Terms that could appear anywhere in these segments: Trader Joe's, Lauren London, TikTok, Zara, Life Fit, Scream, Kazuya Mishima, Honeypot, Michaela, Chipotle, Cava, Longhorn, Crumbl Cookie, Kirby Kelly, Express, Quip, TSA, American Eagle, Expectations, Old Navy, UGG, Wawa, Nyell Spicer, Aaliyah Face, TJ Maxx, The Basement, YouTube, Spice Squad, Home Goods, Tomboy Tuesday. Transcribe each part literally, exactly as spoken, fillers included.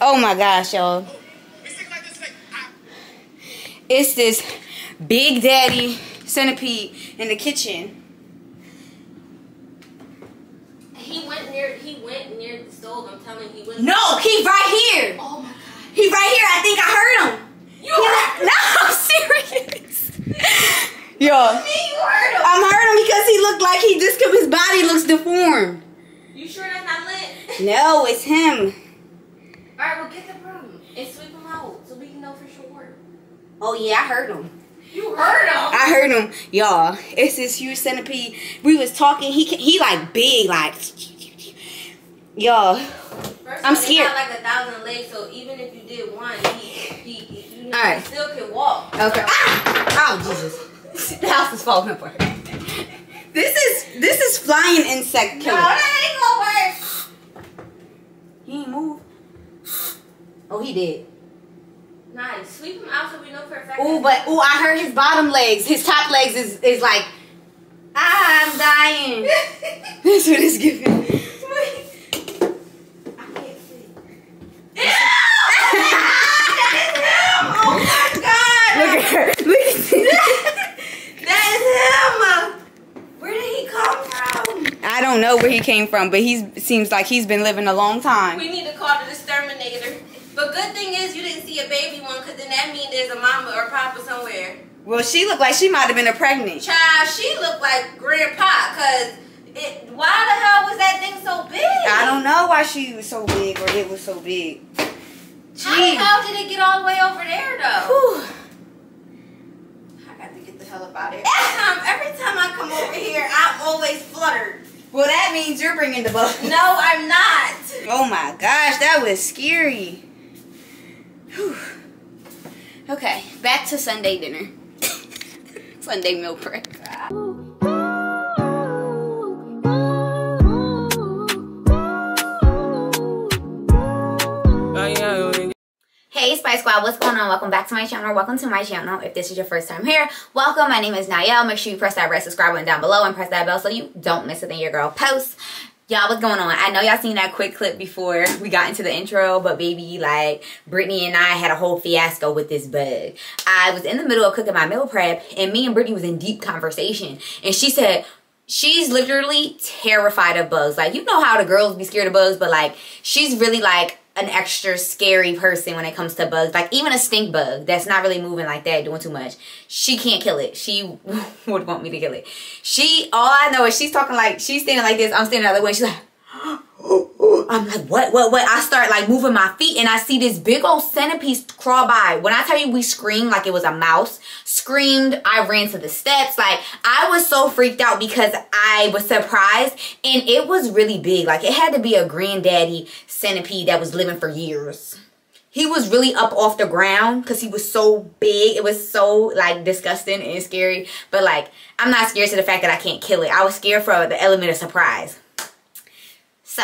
Oh my gosh, y'all. It's this Big Daddy centipede in the kitchen. He went near. He went near the stove. I'm telling you, he was. No, he right here. Oh my god. He right here. I think I heard him. You he heard him? No, I'm serious. Yo. You heard him. I'm heard him because he looked like he just. His body looks deformed. You sure that's not lit? No, it's him. All right, well get the broom and sweep him out so we can know for sure. Oh yeah, I heard him. You heard him? I heard him, y'all. It's this huge centipede. We was talking. He he like big, like y'all. I'm scared. Got like a thousand legs, so even if you did one, he he, you know, right. he still can walk. Okay. Ah! Oh Jesus! The house is falling apart. This is this is flying insect killer. No, that ain't gonna work. He ain't move. Oh, he did. Nice. Sweep him out so we know for a fact. Ooh, but ooh, I heard his bottom legs. His top legs is is like, I'm dying. That's what it's giving. I can't see. Ew! Oh my god! Look at her. Look at that. That is him. Where did he come from? I don't know where he came from, but he seems like he's been living a long time. We need to call the exterminator. But good thing is you didn't see a baby one, because then that means there's a mama or papa somewhere. Well, she looked like she might have been a pregnant. Child, she looked like grandpa, because why the hell was that thing so big? I don't know why she was so big or it was so big. Gee. How the hell did it get all the way over there, though? Whew. I got to get the hell up out of here. Every time, every time I come over here, I'm always fluttered. Well, that means you're bringing the book. No, I'm not. Oh, my gosh. That was scary. Whew. Okay, back to Sunday dinner. Sunday meal prep. Hey Spice Squad, what's going on? Welcome back to my channel. Welcome to my channel. If this is your first time here, welcome. My name is Nyell. Make sure you press that red subscribe button down below and press that bell so you don't miss a thing your girl posts. Y'all, what's going on? I know y'all seen that quick clip before we got into the intro, but baby, like, Brittany and I had a whole fiasco with this bug. I was in the middle of cooking my meal prep, and me and Brittany was in deep conversation, and she said, she's literally terrified of bugs. Like, you know how the girls be scared of bugs, but, like, she's really, like, an extra scary person when it comes to bugs. Like, even a stink bug that's not really moving like that, doing too much, she can't kill it. She would want me to kill it. She, all I know is she's talking like, she's standing like this, I'm standing the other way, and she's like, I'm like, what, what, what? I start, like, moving my feet, and I see this big old centipede crawl by. When I tell you we screamed like it was a mouse, screamed, I ran to the steps. Like, I was so freaked out because I was surprised, and it was really big. Like, it had to be a granddaddy centipede that was living for years. He was really up off the ground because he was so big. It was so, like, disgusting and scary. But, like, I'm not scared to the fact that I can't kill it. I was scared for the element of surprise. So,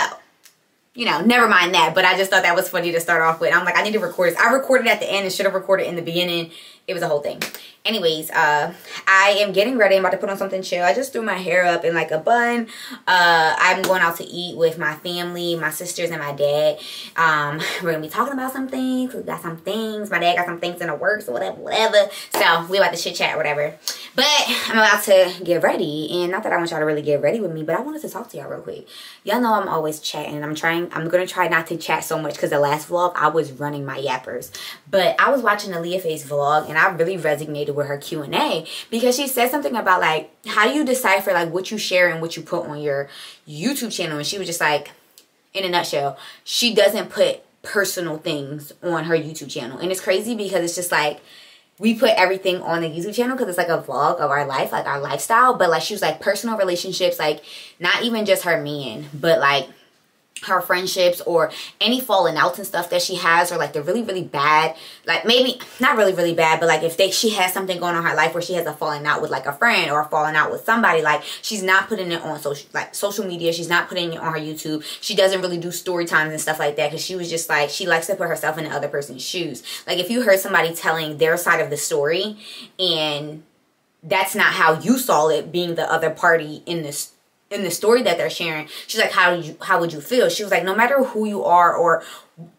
you know, never mind that. But I just thought that was funny to start off with. I'm like, I need to record this. I recorded at the end and should have recorded in the beginning. It was a whole thing. Anyways, uh, I am getting ready. I'm about to put on something chill. I just threw my hair up in like a bun. Uh, I'm going out to eat with my family, my sisters, and my dad. Um, we're going to be talking about some things. We got some things. My dad got some things in the works or whatever, whatever. So, we about to chit chat or whatever. But I'm about to get ready. And not that I want y'all to really get ready with me, but I wanted to talk to y'all real quick. Y'all know I'm always chatting. I'm trying. I'm going to try not to chat so much because the last vlog, I was running my yappers. But I was watching Aaliyah Face vlog and I really resonated with her Q and A because she said something about like how do you decipher like what you share and what you put on your YouTube channel, and she was just like, in a nutshell, she doesn't put personal things on her YouTube channel. And it's crazy because it's just like we put everything on the YouTube channel because it's like a vlog of our life, like our lifestyle, but like she was like personal relationships, like not even just her man, but like her friendships or any falling outs and stuff that she has, or like they're really really bad, like maybe not really really bad, but like if they she has something going on in her life where she has a falling out with like a friend or a falling out with somebody, like she's not putting it on social like social media. She's not putting it on her YouTube. She doesn't really do story times and stuff like that because she was just like she likes to put herself in the other person's shoes. Like if you heard somebody telling their side of the story and that's not how you saw it, being the other party in this in the story that they're sharing, she's like, how do you how would you feel? She was like, no matter who you are or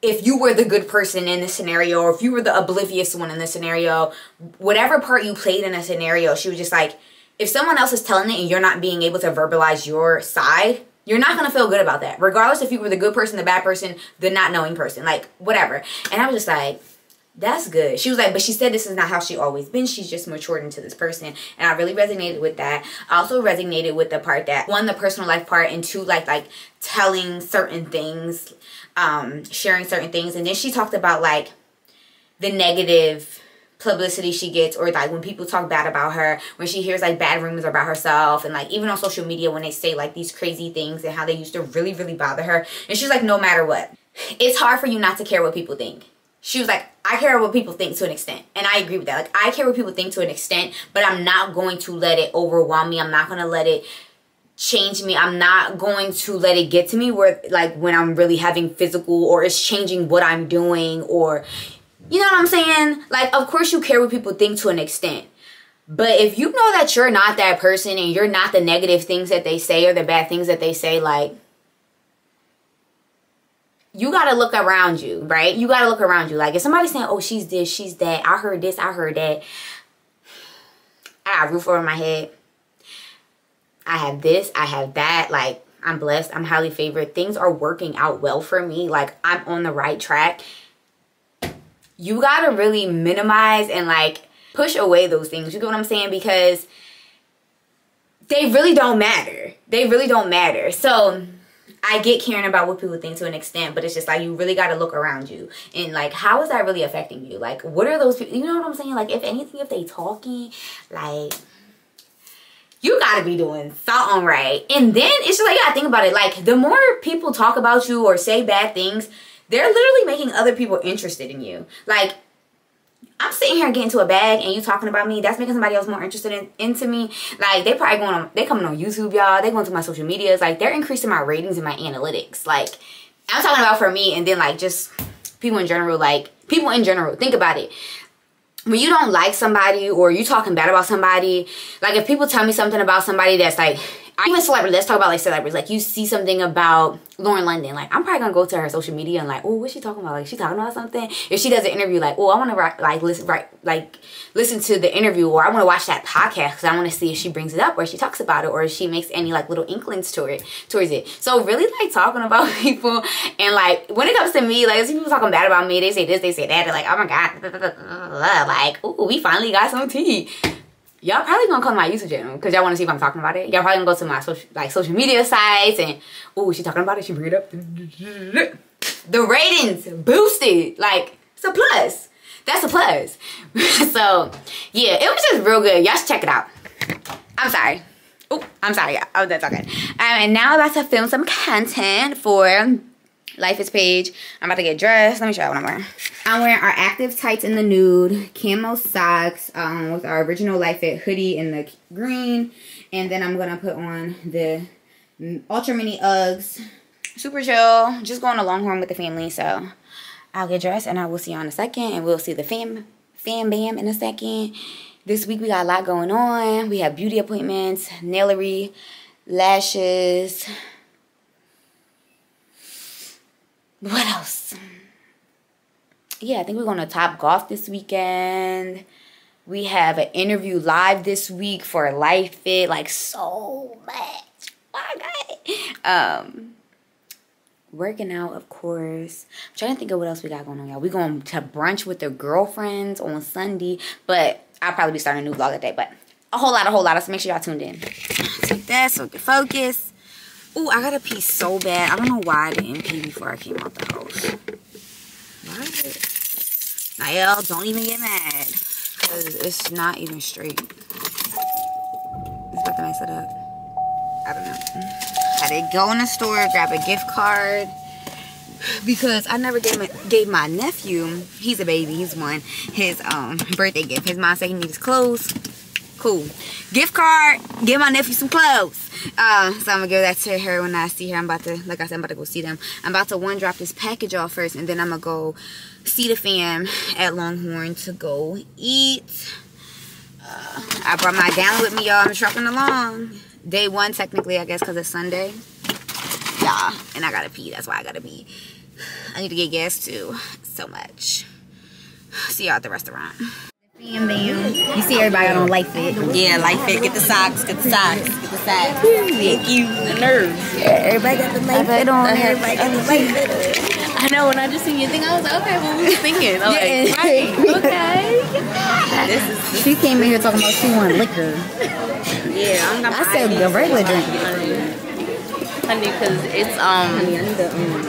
if you were the good person in this scenario, or if you were the oblivious one in this scenario, whatever part you played in a scenario, she was just like, if someone else is telling it and you're not being able to verbalize your side, you're not going to feel good about that. Regardless if you were the good person, the bad person, the not knowing person, like whatever. And I was just like, that's good. She was like, but she said this is not how she always been. She's just matured into this person. And I really resonated with that. I also resonated with the part that, one, the personal life part, and two, like, like telling certain things, um, sharing certain things. And then she talked about like the negative publicity she gets, or like when people talk bad about her, when she hears like bad rumors about herself, and like even on social media when they say like these crazy things and how they used to really, really bother her. And she's like, no matter what, it's hard for you not to care what people think. She was like, I care what people think to an extent. And I agree with that. Like, I care what people think to an extent, but I'm not going to let it overwhelm me. I'm not going to let it change me. I'm not going to let it get to me where, like, when I'm really having physical, or it's changing what I'm doing, or, you know what I'm saying? Like, of course you care what people think to an extent. But if you know that you're not that person, and you're not the negative things that they say or the bad things that they say, like, you got to look around you, right? You got to look around you. Like, if somebody's saying, oh, she's this, she's that, I heard this, I heard that, I got a roof over my head, I have this, I have that, like, I'm blessed, I'm highly favored, things are working out well for me, like, I'm on the right track. You got to really minimize and, like, push away those things. You get what I'm saying? Because they really don't matter. They really don't matter. So I get caring about what people think to an extent, but it's just like, you really got to look around you and like, how is that really affecting you? Like, what are those people, you know what I'm saying? Like, if anything, if they talking, like, you got to be doing something right. And then it's just like, yeah, think about it. Like, the more people talk about you or say bad things, they're literally making other people interested in you. Like, I'm sitting here getting to a bag and you talking about me. That's making somebody else more interested in, into me. Like, they probably going on, they coming on YouTube, y'all. They going to my social medias. Like, they're increasing my ratings and my analytics. Like, I'm talking about for me, and then like just people in general, like people in general. Think about it. When you don't like somebody or you talking bad about somebody, like if people tell me something about somebody that's like, even celebrity, let's talk about like celebrities. Like, you see something about Lauren London, like I'm probably gonna go to her social media and like, oh, what's she talking about? Like, she talking about something. If she does an interview, like, oh, I want to like listen, right, like listen to the interview, or I want to watch that podcast because I want to see if she brings it up, or if she talks about it, or if she makes any like little inklings toward it, towards it. So really like talking about people, and like when it comes to me, like I see people talking bad about me. They say this, they say that. They're like, oh my god, like, ooh, we finally got some tea. Y'all probably gonna come to my YouTube channel because y'all want to see if I'm talking about it. Y'all probably gonna go to my social, like social media sites, and oh, she talking about it. She bring it up. The ratings boosted. Like, it's a plus. That's a plus. So yeah, it was just real good. Y'all should check it out. I'm sorry. Oh, I'm sorry. Y'all. Oh, that's okay. Um, and now I'm about to film some content for Life Fit page. I'm about to get dressed. Let me show you what I'm wearing. I'm wearing our active tights in the nude, camo socks um, with our original Life Fit hoodie in the green, and then I'm gonna put on the ultra mini Uggs. Super chill. Just going to Longhorn with the family, so I'll get dressed and I will see y'all in a second, and we'll see the fam, fam bam in a second. This week we got a lot going on. We have beauty appointments, nailery, lashes. What else? Yeah, I think we're going to Top Golf this weekend. We have an interview live this week for Life Fit. Like, so much. Okay. Um, working out, of course. I'm trying to think of what else we got going on, y'all. We're going to brunch with the girlfriends on Sunday. But I'll probably be starting a new vlog that day. But a whole lot, a whole lot. So make sure y'all tuned in. Take that so we can focus. Ooh, I gotta pee so bad. I don't know why I didn't pee before I came out the house. Why is it? Nyell, don't even get mad. Because it's not even straight. It's about to mess it up. I don't know. I did go in the store, grab a gift card. Because I never gave my, gave my nephew, he's a baby, he's one, his um birthday gift. His mom said he needs clothes. Cool. Gift card, give my nephew some clothes. Uh, so I'm gonna give that to her when I see her. I'm about to, like I said, I'm about to go see them. I'm about to one drop this package off first, and then I'm gonna go see the fam at Longhorn to go eat. Uh, I brought my gallon with me, y'all. I'm trucking along. Day one, technically, I guess, because it's Sunday. Yeah, and I gotta pee. That's why I gotta pee. I need to get gas too. So much. See y'all at the restaurant. You see everybody on Life Fit. Yeah, Life Fit. Get the socks. Get the socks. Get the socks. Thank you. The nerves. Yeah, everybody got the Life Fit on. Everybody got the Life Fit on. I know, when I just seen your thing, I was like, okay, well, we were thinking. I was like, right, okay. This is, this she came in here talking about she wanted liquor. Yeah, I'm not I said the regular drink. Honey, because it's, um, honey, the, um,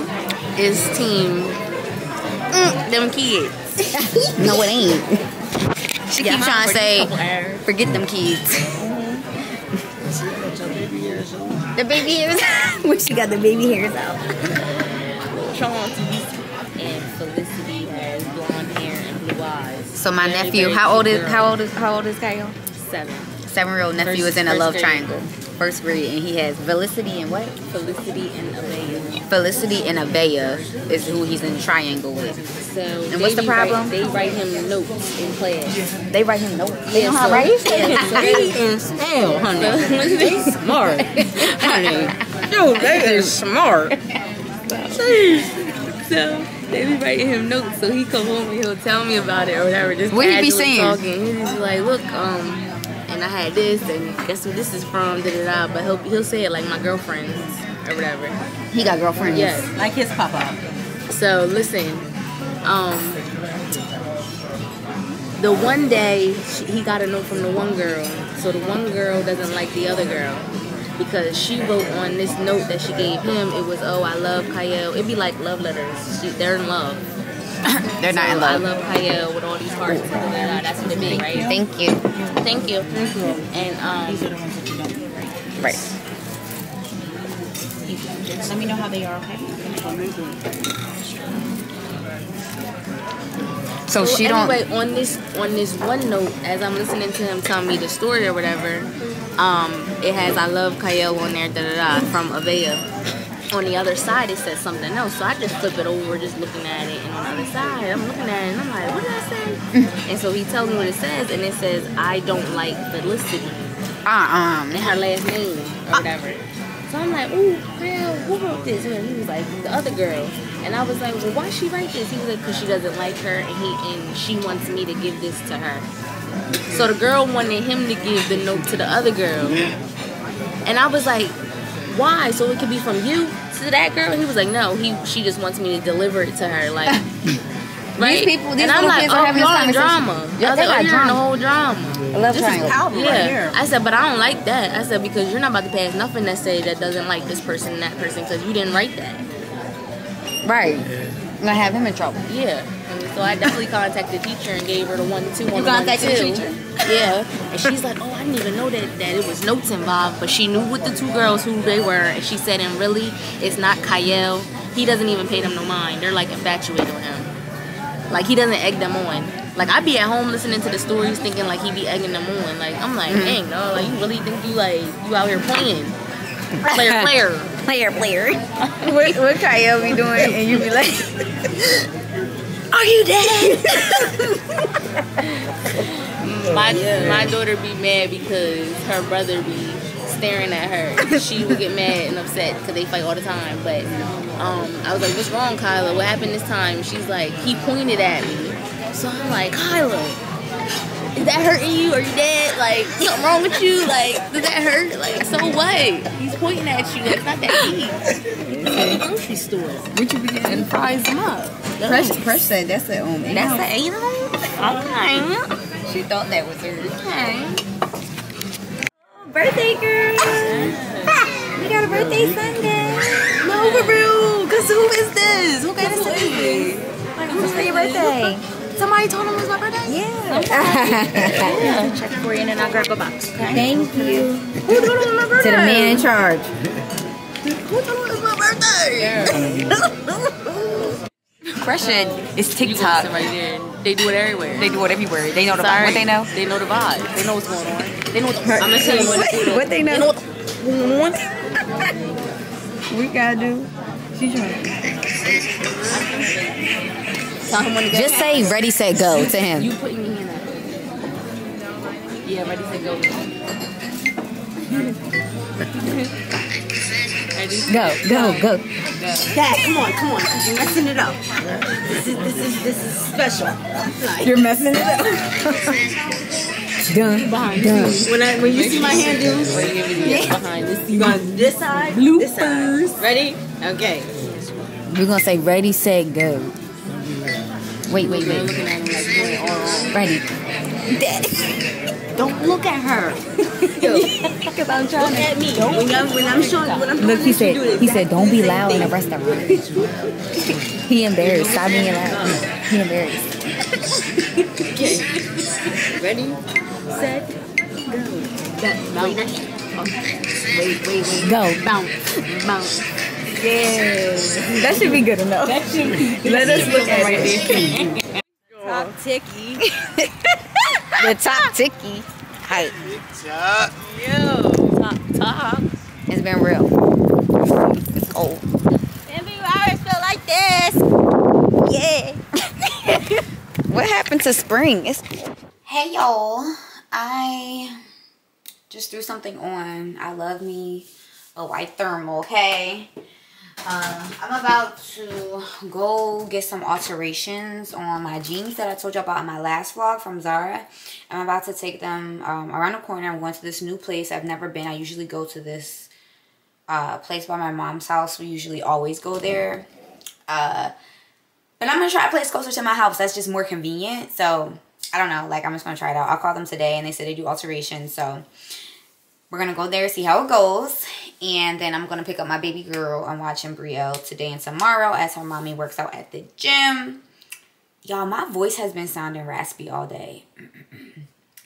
it's team, mm, them kids. No, it ain't. She yeah, keep trying to say, forget them kids. Mm-hmm. The baby hairs out. When she got the baby hairs out. And Felicity has blonde hair and blue eyes. So my very, nephew, very how old is girl. how old is how old is Kyle? Seven. Seven-year-old nephew first, is in a love grade. triangle, first grade, and he has Felicity and what? Felicity and Abaya. Felicity and Abaya is who he's in triangle with. So and what's the problem? Write, they write him notes in class. They write him notes. They yeah, know so, how to write. They and spell, honey. They smart, honey. Yo, they is smart. So they be writing him notes, so he come home and he'll tell me about it or whatever. Just what he be saying? Talking. He's just like, look, um, and I had this, and guess what this is from, da da da. But he'll he'll say it like my girlfriends or whatever. He got girlfriends. Yes, yeah. Like his papa. So listen, um, the one day she, he got a note from the one girl, so the one girl doesn't like the other girl. Because she wrote on this note that she gave him, it was, oh, I love Kyle. It'd be like love letters. She, they're in love. They're so, not in love. I love Kyle with all these hearts. Blah, blah, blah. That's what it means, right? Thank you. Thank you. Thank you. And, um... right. Let me know how they are, okay? So, so she anyway, don't... on this, on this one note, as I'm listening to him tell me the story or whatever, um... it has I love Kyle on there, da da da, from Avea. On the other side, it says something else. So I just flip it over, just looking at it. And on the other side, I'm looking at it, and I'm like, what did I say? And so he tells me what it says, and it says, I don't like Felicity. Uh-uh. And her last name, or whatever. Uh. So I'm like, ooh, Kyle, who wrote this? And he was like, the other girl. And I was like, well, why she write this? He was like, because she doesn't like her, and, he, and she wants me to give this to her. So the girl wanted him to give the note to the other girl. And I was like, why? So it could be from you to that girl? He was like, no, he she just wants me to deliver it to her. Like, right? These people, these and I'm like, oh, y'all in drama. Y'all I like, you're in the whole drama. I love this triangle. Is powerful yeah. right here. I said, but I don't like that. I said, because you're not about to pass nothing that say that doesn't like this person and that person because you didn't write that. Right. I'm going to have him in trouble. Yeah. So I definitely contacted the teacher and gave her the one, two, one, you contacted one, two. The teacher? Yeah. And she's like, oh, I didn't even know that, that it was notes involved. But she knew with the two girls who they were. And she said, and really, it's not Kyle. He doesn't even pay them no mind. They're, like, infatuated with him. Like, he doesn't egg them on. Like, I be at home listening to the stories thinking, like, he be egging them on. Like, I'm like, dang, no, like, you really think you, like, you out here playing. Player, player. Player, player. What, what Kyle be doing? And you be like... Are you dead? my yeah. my daughter be mad because her brother be staring at her. She would get mad and upset because they fight all the time. But um, I was like, what's wrong, Kyla? What happened this time? She's like, he pointed at me. So I'm like, Kyla, is that hurting you? Are you dead? Like, something wrong with you? Like, does that hurt? Like, so what? He's pointing at you. It's not that deep. In the grocery store. Would you be getting fries them up? Fresh, fresh said that's an um, anal. That's an anal? Okay. She thought that was her. Okay. Oh, birthday girl. We got a birthday Sunday. No, for real. Because who is this? Who got this today? Who's for your birthday? Somebody told him it was my birthday? Yeah. yeah. Check for you and then I'll grab a box. Okay? Thank you. Who told him it was my birthday? To the man in charge. Who told me it's my birthday? Yeah. Freshen is TikTok. Right there. They do it everywhere. They do it everywhere. They know the vibe. What they know? They know the vibe. They know what's going on. They know what's going on. I'm going to tell you what, what, what they know. They know what's going on. We got to do. She's trying to. Tell him when to go. Just say ready, set, go to him. You putting me in that. Yeah, ready, set, go. Go, go, go. Dad, come on, come on. You're messing it up. This is, this is, this is special. Like, you're messing it up. Done. Behind done. When I when you Make see my hand do, yeah. Behind this, you gonna this side, bloopers. This side. Ready? Okay. We're gonna say ready, set, go. Wait, wait, wait. Ready. Daddy. Don't look at her. Yo, cause I'm trying look to, at me. Don't when I'm when I'm showing when I'm look. He said do he said don't be loud thing. In a restaurant. He embarrassed. Stop being loud. He embarrassed. Okay. Ready. Set, go. Bounce. Wait, wait, wait. Go. Bounce. Bounce. Yes. That should be good enough. That should be. Let us look at it. Top ticky. The top ticky. Hi. Top. Yo. Top, top. It's been real. It's old. And you always feel like this. Yeah. What happened to spring? It's hey, y'all. I just threw something on. I love me a white thermal, okay? Um, I'm about to go get some alterations on my jeans that I told you about in my last vlog from Zara. I'm about to take them um, around the corner. I'm going to this new place I've never been. I usually go to this uh, place by my mom's house. We usually always go there. Uh, but I'm going to try a place closer to my house. That's just more convenient. So I don't know, like I'm just gonna try it out. I'll call them today and they said they do alterations, so we're gonna go there, see how it goes, and then I'm gonna pick up my baby girl. I'm watching Brielle today and tomorrow as her mommy works out at the gym. Y'all, my voice has been sounding raspy all day.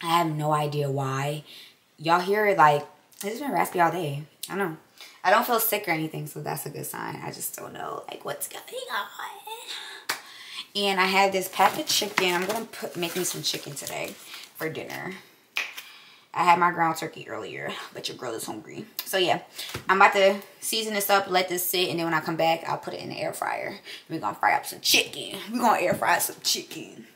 I have no idea why. Y'all hear it like it's been raspy all day. I don't know. I don't feel sick or anything, so that's a good sign. I just don't know like what's going on. And I had this pack of chicken. I'm going to put make me some chicken today for dinner. I had my ground turkey earlier, but your girl is hungry. So, yeah, I'm about to season this up, let this sit, and then when I come back, I'll put it in the air fryer. We're going to fry up some chicken. We're going to air fry some chicken.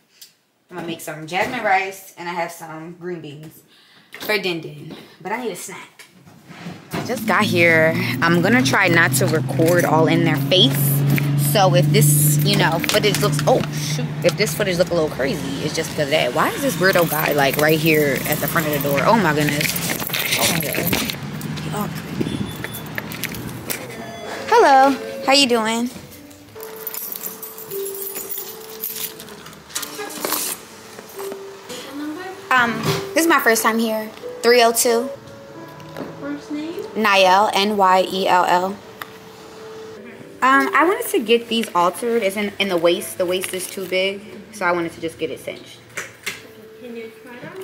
I'm going to make some jasmine rice, and I have some green beans for din din. But I need a snack. I just got here. I'm going to try not to record all in their face. So if this, you know, footage looks, oh shoot, if this footage look a little crazy, it's just because of that. Why is this weirdo guy like right here at the front of the door? Oh my goodness. Oh my goodness. Oh. Hello, how you doing? Um, this is my first time here. three oh two. First name? Nyell, N Y E L L. Um, I wanted to get these altered. It's in, in the waist. The waist is too big, so I wanted to just get it cinched. Can you try them?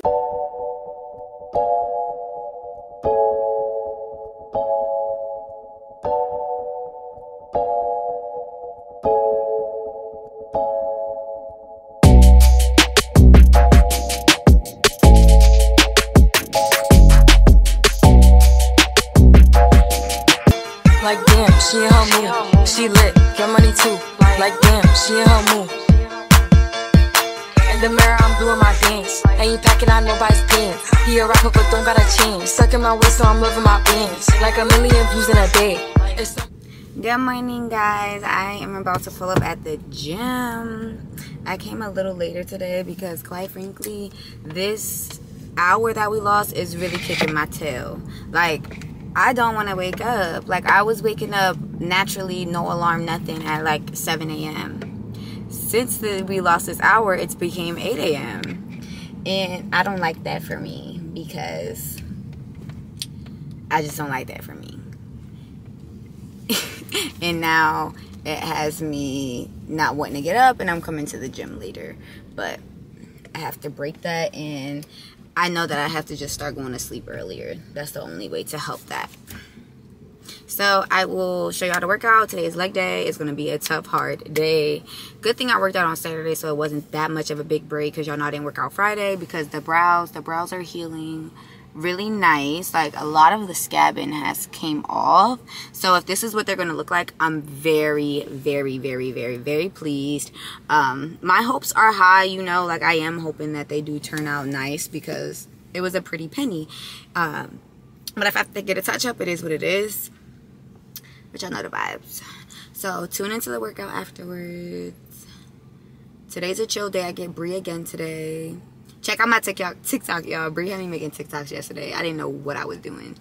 Like damn, she in her mood. She lit, got money too. Like damn, she in her mood. In the mirror, I'm doing my dance. Ain't packing out nobody's pants. He a rapper, but don't got a chance. Sucking my waist, so I'm loving my pants. Like a million views in a day. It's good morning, guys. I am about to pull up at the gym. I came a little later today because, quite frankly, this hour that we lost is really kicking my tail. Like, I don't want to wake up. Like, I was waking up naturally, no alarm, nothing, at like seven A M Since the, we lost this hour, it's became eight A M And I don't like that for me because I just don't like that for me. And now it has me not wanting to get up and I'm coming to the gym later. But I have to break that and I know that I have to just start going to sleep earlier. That's the only way to help that. So I will show you how to work out. Today is leg day. It's going to be a tough, hard day. Good thing I worked out on Saturday, so it wasn't that much of a big break because y'all know I didn't work out Friday because the brows, the brows are healing really nice. Like, a lot of the scabbing has came off. So if this is what they're going to look like, I'm very, very, very, very, very pleased. Um, my hopes are high, you know, like I am hoping that they do turn out nice because it was a pretty penny. Um, but if I have to get a touch up, it is what it is. But y'all know the vibes. So tune into the workout afterwards. Today's a chill day. I get Brie again today. Check out my TikTok, TikTok y'all. Brie had me making TikToks yesterday. I didn't know what I was doing.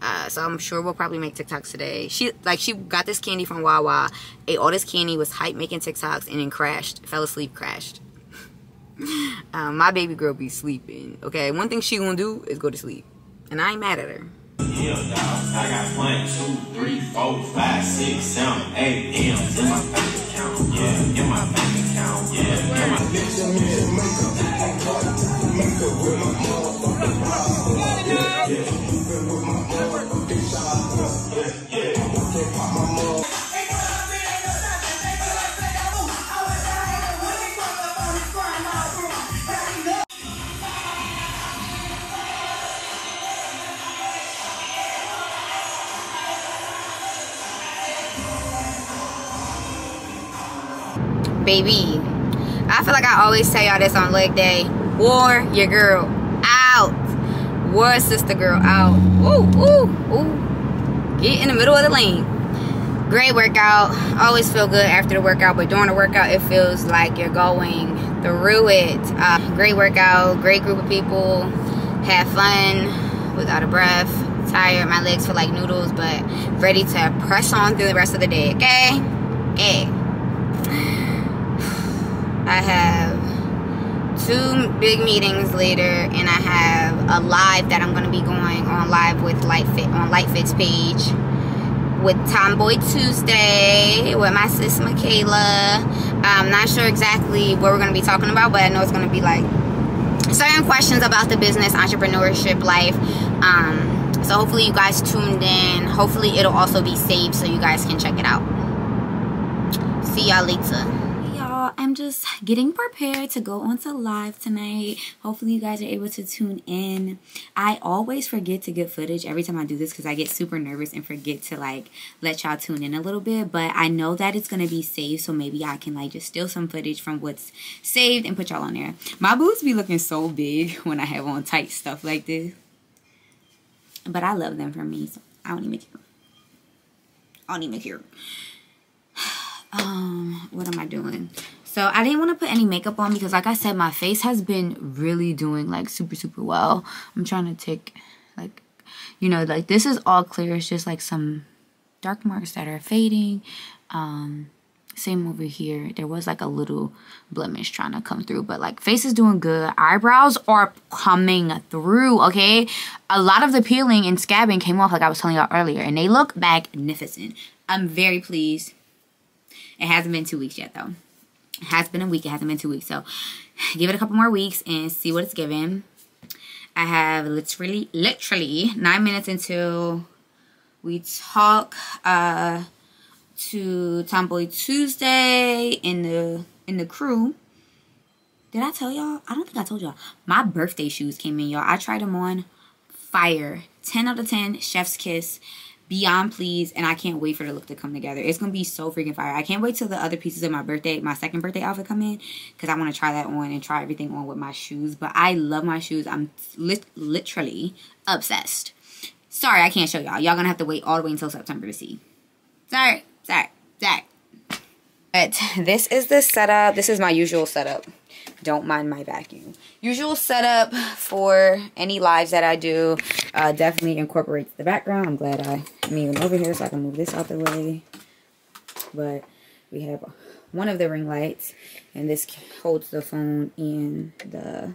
Uh, so I'm sure we'll probably make TikToks today. She like she got this candy from Wawa, ate all this candy, was hype making TikToks, and then crashed, fell asleep, crashed. um, my baby girl be sleeping. Okay, one thing she gonna do is go to sleep, and I ain't mad at her. Yeah, dog. I got one, two, three, four, five, six, seven, eight M's in my bank account. Yeah, in my bank account. Yeah, in my bank account. Baby, I feel like I always tell y'all this on leg day. War your girl out. War sister girl out. Ooh, ooh, ooh. Get in the middle of the lane. Great workout. Always feel good after the workout, but during the workout, it feels like you're going through it. Uh, great workout. Great group of people. Have fun. Was out of breath. Tired. My legs feel like noodles, but ready to press on through the rest of the day. Okay? Okay. I have two big meetings later, and I have a live that I'm going to be going on live with Life Fit on Life Fit's page with Tomboy Tuesday with my sis Michaela. I'm not sure exactly what we're going to be talking about, but I know it's going to be like certain questions about the business, entrepreneurship, life. Um, so hopefully you guys tuned in. Hopefully it'll also be saved so you guys can check it out. See y'all later. I'm just getting prepared to go on to live tonight. Hopefully you guys are able to tune in. I always forget to get footage every time I do this because I get super nervous and forget to like let y'all tune in a little bit. But I know that it's going to be saved, so maybe I can like just steal some footage from what's saved and put y'all on there. My boobs be looking so big when I have on tight stuff like this. But I love them for me, so I don't even care. I don't even care. Um, what am I doing? So I didn't want to put any makeup on because like I said, my face has been really doing like super, super well. I'm trying to take like, you know, like this is all clear. It's just like some dark marks that are fading. Um, same over here. There was like a little blemish trying to come through, but like face is doing good. Eyebrows are coming through, okay? A lot of the peeling and scabbing came off like I was telling y'all earlier, and they look magnificent. I'm very pleased. It hasn't been two weeks yet though. It has been a week. It hasn't been two weeks. So give it a couple more weeks and see what it's giving. I have literally, literally nine minutes until we talk uh, to Tomboy Tuesday in the in the crew. Did I tell y'all? I don't think I told y'all. My birthday shoes came in, y'all. I tried them on. Fire. ten out of ten. Chef's kiss. Beyond pleased, and I can't wait for the look to come together. It's gonna be so freaking fire. I can't wait till the other pieces of my birthday, my second birthday outfit come in, because I want to try that on and try everything on with my shoes. But I love my shoes. I'm lit literally obsessed. Sorry, I can't show y'all. Y'all gonna have to wait all the way until September to see. Sorry, sorry, sorry. But this is the setup. This is my usual setup. Don't mind my vacuum. Usual setup for any lives that I do. Uh, definitely incorporates the background. I'm glad I moved over here so I can move this out the way. But we have one of the ring lights, and this holds the phone and the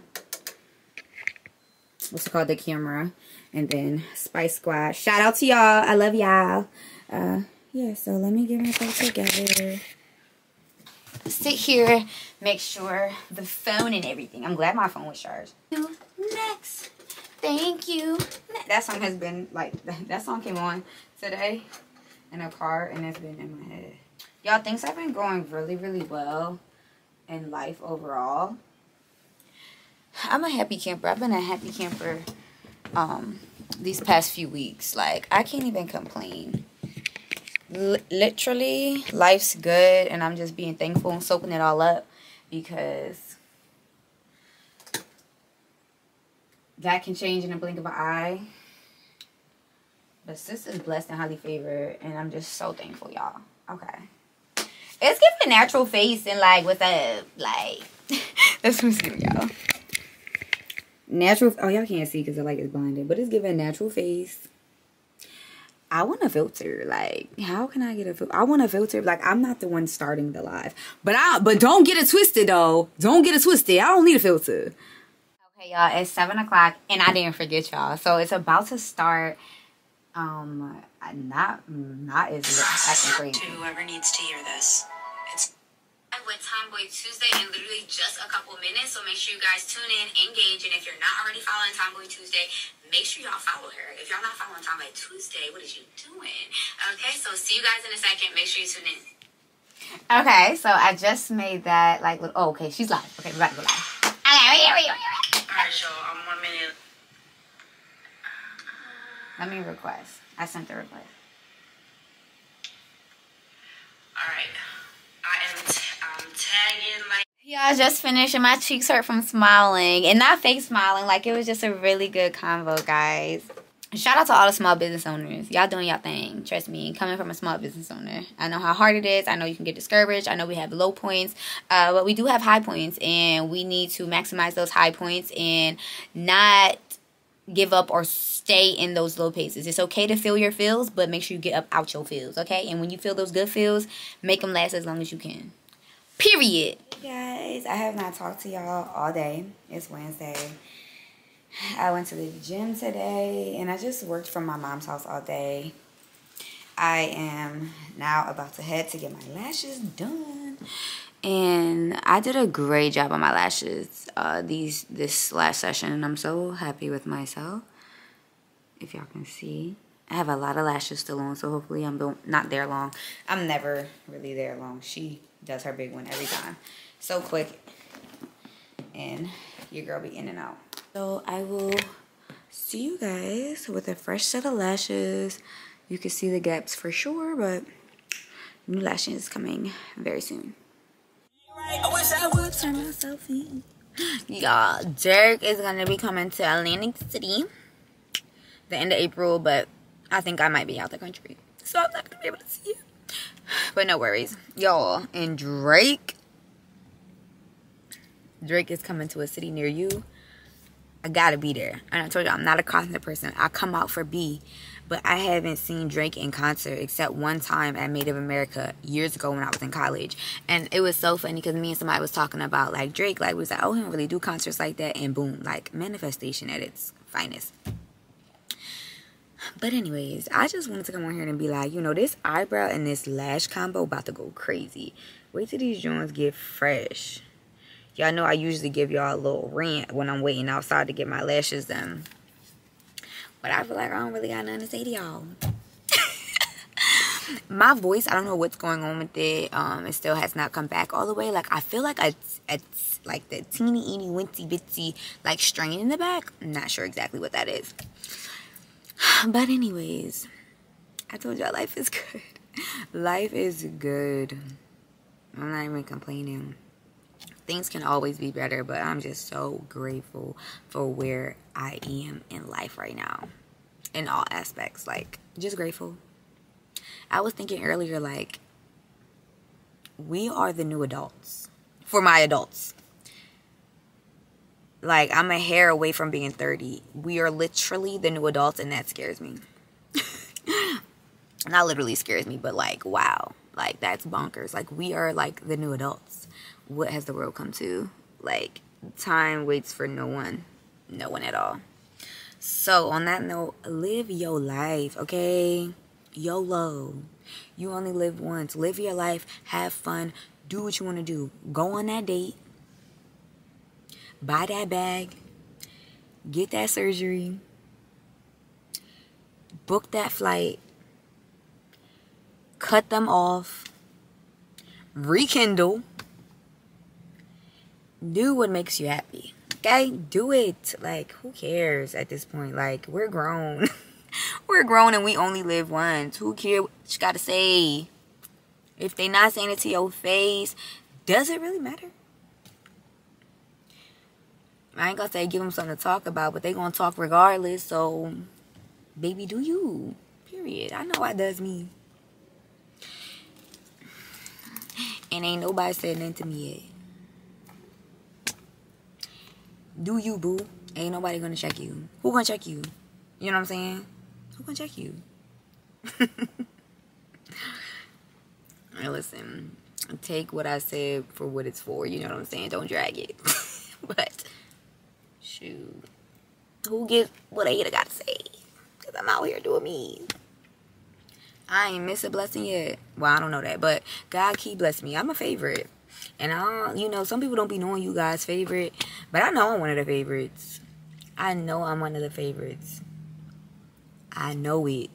what's it called, the camera, and then Spice Squad. Shout out to y'all. I love y'all. Uh, yeah. So let me get myself together. Sit here, make sure the phone and everything. I'm glad my phone was charged. Next, thank you. That song has been like that song came on today in a car, and it's been in my head. Y'all, things have been going really, really well in life overall. I'm a happy camper. I've been a happy camper um, these past few weeks. Like I can't even complain. Literally, life's good, and I'm just being thankful and soaking it all up because that can change in a blink of an eye. But sis is blessed and highly favored, and I'm just so thankful, y'all. Okay. It's giving natural face and, like, with a, like, that's what it's giving, y'all. Natural, oh, y'all can't see because the light is blinded, but it's giving natural face. I want a filter. Like, how can I get a filter? I want a filter. Like, I'm not the one starting the live. But I, but don't get it twisted, though. Don't get it twisted. I don't need a filter. Okay, y'all, it's seven o'clock, and I didn't forget y'all. So, it's about to start. Um, not, not as acting crazy. Whoever needs to hear this. It's with Tomboy Tuesday in literally just a couple minutes. So make sure you guys tune in, engage, and if you're not already following Tomboy Tuesday, make sure y'all follow her. If y'all not following Tomboy Tuesday, what is you doing? Okay, so see you guys in a second. Make sure you tune in. Okay, so I just made that, like, oh, okay, she's live. Okay, we're about to go live. Okay, wait, wait, wait, wait. All right, y'all, I'm one minute. Let me request. I sent the request. Alright. I am t I'm tagging like... Y'all, just finished and my cheeks hurt from smiling. And not fake smiling. Like, it was just a really good convo, guys. Shout out to all the small business owners. Y'all doing y'all thing. Trust me. Coming from a small business owner. I know how hard it is. I know you can get discouraged. I know we have low points. Uh, but we do have high points. And we need to maximize those high points and not give up or stay in those low paces. It's okay to feel your feels, but make sure you get up out your feels, okay? And when you feel those good feels, make them last as long as you can. Period. Hey guys, I have not talked to y'all all day. It's Wednesday. I went to the gym today, and I just worked from my mom's house all day. I am now about to head to get my lashes done. And I did a great job on my lashes uh, these this last session, and I'm so happy with myself. If y'all can see, I have a lot of lashes still on, so hopefully I'm not there long. I'm never really there long. She does her big one every time. So quick. And your girl be in and out. So I will see you guys with a fresh set of lashes. You can see the gaps for sure, but new lashes is coming very soon. I wish I would turn myself in. Y'all, Dirk is going to be coming to Atlantic City. The end of April, but I think I might be out the country, so I'm not gonna be able to see it. But no worries, y'all. And Drake, Drake is coming to a city near you. I gotta be there. And I told you I'm not a concert person. I come out for B, but I haven't seen Drake in concert except one time at Made of America years ago when I was in college. And it was so funny because me and somebody was talking about like Drake, like we was like, oh, he don't really do concerts like that, and boom, like manifestation at its finest. But anyways, I just wanted to come on here and be like, you know, this eyebrow and this lash combo about to go crazy. Wait till these joints get fresh. Y'all know I usually give y'all a little rant when I'm waiting outside to get my lashes done. But I feel like I don't really got nothing to say to y'all. My voice, I don't know what's going on with it. Um, it still has not come back all the way. Like, I feel like a, a, like the teeny, eeny, winty, bitsy, like, strain in the back. I'm not sure exactly what that is. But anyways, I told y'all life is good. Life is good. I'm not even complaining. Things can always be better, but I'm just so grateful for where I am in life right now. In all aspects, like, just grateful. I was thinking earlier, like, we are the new adults. For my adults. Like, I'm a hair away from being thirty. We are literally the new adults, and that scares me. Not literally scares me, but, like, wow. Like, that's bonkers. Like, we are, like, the new adults. What has the world come to? Like, time waits for no one. No one at all. So, on that note, live your life, okay? YOLO. You only live once. Live your life. Have fun. Do what you want to do. Go on that date. Buy that bag, get that surgery, book that flight, cut them off, rekindle, do what makes you happy, okay? Do it. Like, who cares at this point? Like, we're grown. We're grown and we only live once. Who cares what you gotta say? If they not saying it to your face, does it really matter? I ain't gonna say give them something to talk about, but they gonna talk regardless, so baby, do you. Period. I know I does me. And ain't nobody said nothing to me yet. Do you, boo? Ain't nobody gonna check you. Who gonna check you? You know what I'm saying? Who gonna check you? Now listen, take what I said for what it's for. You know what I'm saying? Don't drag it. But shoot, who gives what I either gotta say? Cause I'm out here doing me. I ain't miss a blessing yet. Well, I don't know that, but God keep blessing me. I'm a favorite, and I, you know, some people don't be knowing you guys' favorite, but I know I'm one of the favorites. I know I'm one of the favorites. I know it.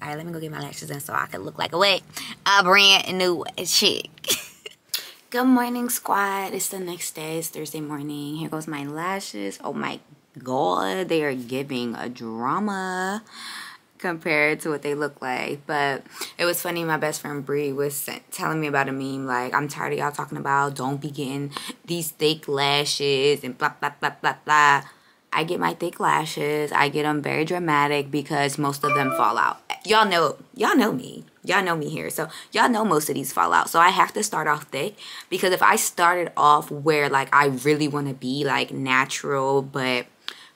All right, let me go get my lashes done so I can look like a what? A brand new chick. Good morning, squad. It's the next day. It's Thursday morning. Here goes my lashes. Oh my god, they are giving a drama compared to what they look like. But it was funny, my best friend Bree was telling me about a meme, like, I'm tired of y'all talking about don't be getting these thick lashes and blah blah blah blah blah. I get my thick lashes. I get them very dramatic because most of them fall out. Y'all know, y'all know me. Y'all know me here. So y'all know most of these fall out. So I have to start off thick, because if I started off where like I really want to be like natural but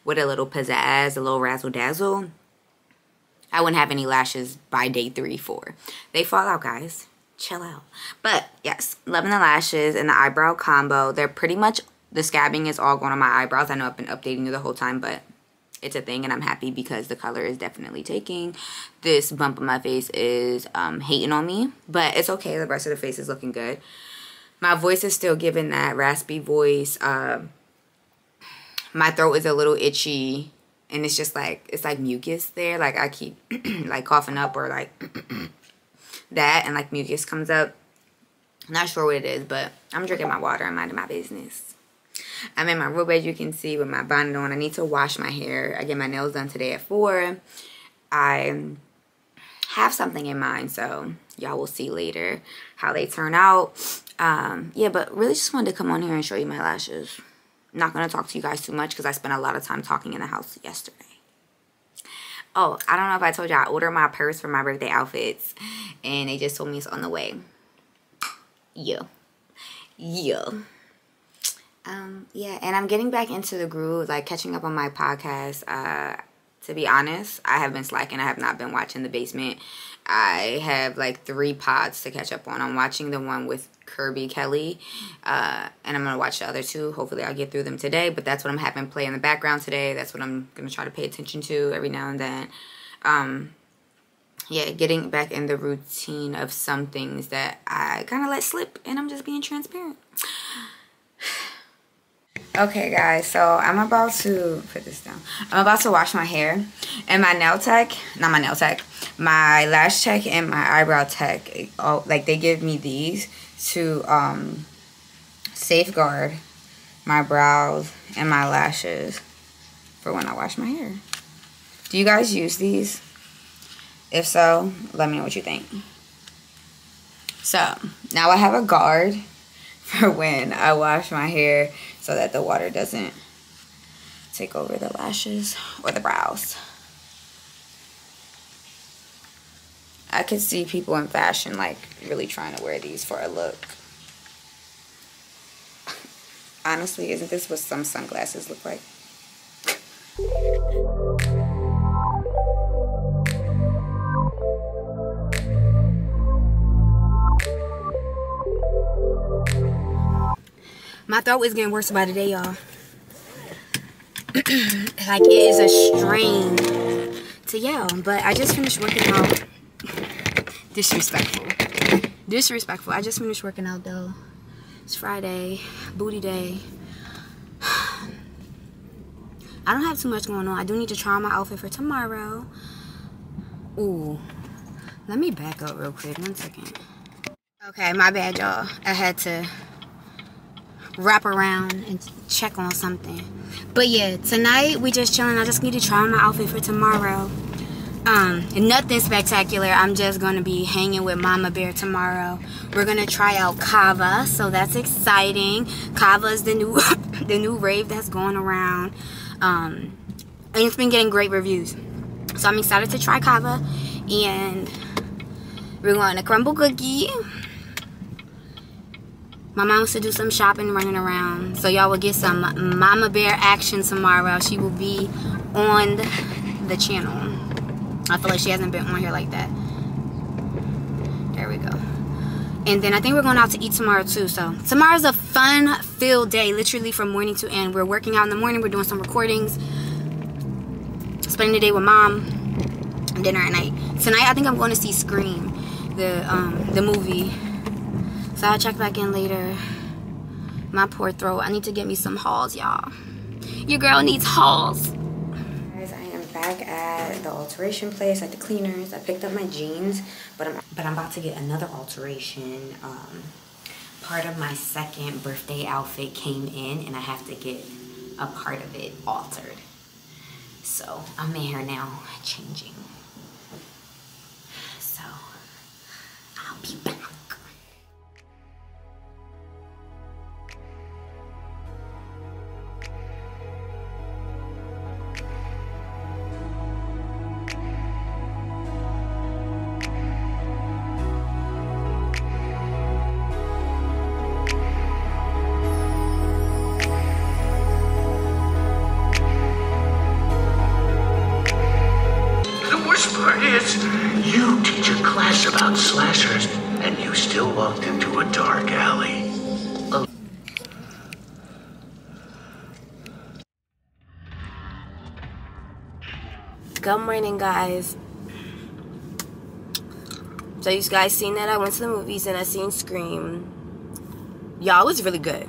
with a little pizzazz, a little razzle dazzle, I wouldn't have any lashes by day three, four. They fall out, guys. Chill out. But yes, loving the lashes and the eyebrow combo. They're pretty much, the scabbing is all going on my eyebrows. I know I've been updating you the whole time, but it's a thing, and I'm happy because the color is definitely taking. This bump on my face is um, hating on me, but it's okay. The rest of the face is looking good. My voice is still giving that raspy voice. Uh, my throat is a little itchy, and it's just like, it's like mucus there. Like I keep like coughing up or like that, and like mucus comes up. I'm not sure what it is, but I'm drinking my water. I'm minding my business. I'm in my robe, as you can see, with my bonnet on. I need to wash my hair. I get my nails done today at four. I have something in mind, so y'all will see later how they turn out. Um, yeah, but really just wanted to come on here and show you my lashes. I'm not going to talk to you guys too much because I spent a lot of time talking in the house yesterday. Oh, I don't know if I told you, I ordered my purse for my birthday outfits, and they just told me it's on the way. Yeah. Yeah. Um, yeah, and I'm getting back into the groove, like catching up on my podcast. Uh, to be honest, I have been slacking. I have not been watching The Basement. I have like three pods to catch up on. I'm watching the one with Kirby Kelly, uh, and I'm going to watch the other two. Hopefully I'll get through them today, but that's what I'm having play in the background today. That's what I'm going to try to pay attention to every now and then. Um, yeah, getting back in the routine of some things that I kind of let slip, and I'm just being transparent. Okay guys, so I'm about to put this down. I'm about to wash my hair, and my nail tech, not my nail tech, my lash tech and my eyebrow tech, oh, like they give me these to um, safeguard my brows and my lashes for when I wash my hair. Do you guys use these? If so, let me know what you think. So, now I have a guard for when I wash my hair, so that the water doesn't take over the lashes or the brows. I could see people in fashion like really trying to wear these for a look. Honestly, isn't this what some sunglasses look like? My throat is getting worse by the day, y'all. Like, it is a strain to yell. But I just finished working out. Disrespectful. Disrespectful. I just finished working out, though. It's Friday. Booty day. I don't have too much going on. I do need to try on my outfit for tomorrow. Ooh. Let me back up real quick. One second. Okay, my bad, y'all. I had to wrap around and check on something. But yeah, tonight we just chilling. I just need to try on my outfit for tomorrow. Um, and nothing spectacular. I'm just gonna be hanging with Mama Bear tomorrow. We're gonna try out Cava, so that's exciting. Cava is the new the new rave that's going around. Um, and it's been getting great reviews. So I'm excited to try Cava, and we're going to Crumbl Cookie. My mom wants to do some shopping, running around. So y'all will get some Mama Bear action tomorrow. She will be on the channel. I feel like she hasn't been on here like that. There we go. And then I think we're going out to eat tomorrow too. So tomorrow's a fun filled day, literally from morning to end. We're working out in the morning. We're doing some recordings. Spending the day with mom. Dinner at night. Tonight I think I'm going to see Scream, the um, the movie. So I'll check back in later. My poor throat. I need to get me some hauls, y'all. Your girl needs hauls. Guys, I am back at the alteration place, at the cleaners. I picked up my jeans, but I'm but I'm about to get another alteration. Um, part of my second birthday outfit came in, and I have to get a part of it altered. So I'm in here now, changing. So I'll be back. Good morning, guys. So you guys seen that I went to the movies and I seen Scream. Y'all, it was really good.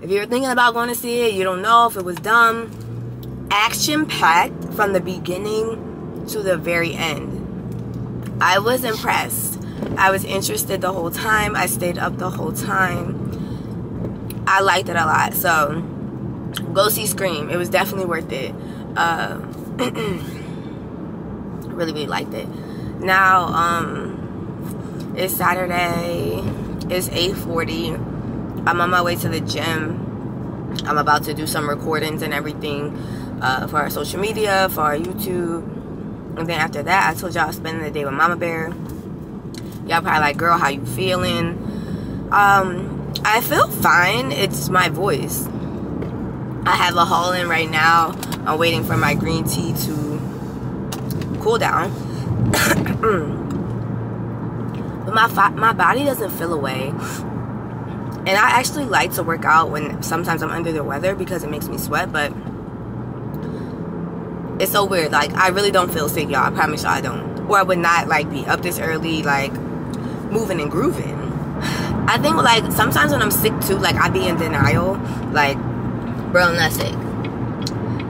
If you were thinking about going to see it, you don't know if it was dumb. Action-packed from the beginning to the very end. I was impressed. I was interested the whole time. I stayed up the whole time. I liked it a lot. So go see Scream. It was definitely worth it. Uh, really, really liked it. Now, um, it's Saturday. It's eight forty. I'm on my way to the gym. I'm about to do some recordings and everything uh, for our social media, for our YouTube. And then after that, I told y'all spending the day with Mama Bear. Y'all probably like, girl, how you feeling? Um, I feel fine. It's my voice. I have a haul in right now. I'm waiting for my green tea to cool down. But my my body doesn't feel away. And I actually like to work out when sometimes I'm under the weather because it makes me sweat. But it's so weird. Like, I really don't feel sick, y'all. I promise y'all I don't. Or I would not, like, be up this early, like, moving and grooving. I think, like, sometimes when I'm sick, too, like, I be in denial. Like, bro, I'm not sick.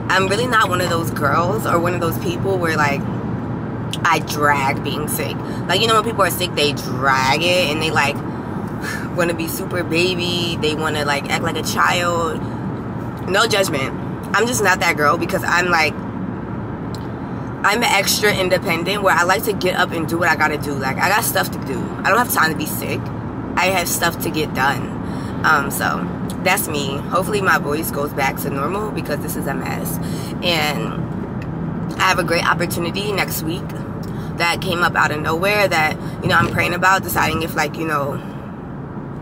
I'm really not one of those girls or one of those people where, like, I drag being sick. Like, you know, when people are sick, they drag it and they, like, want to be super baby. They want to, like, act like a child. No judgment. I'm just not that girl because I'm, like, I'm extra independent where I like to get up and do what I got to do. Like, I got stuff to do. I don't have time to be sick. I have stuff to get done. Um, so... That's me. Hopefully my voice goes back to normal because this is a mess. And I have a great opportunity next week that came up out of nowhere that, you know, I'm praying about, deciding if, like, you know,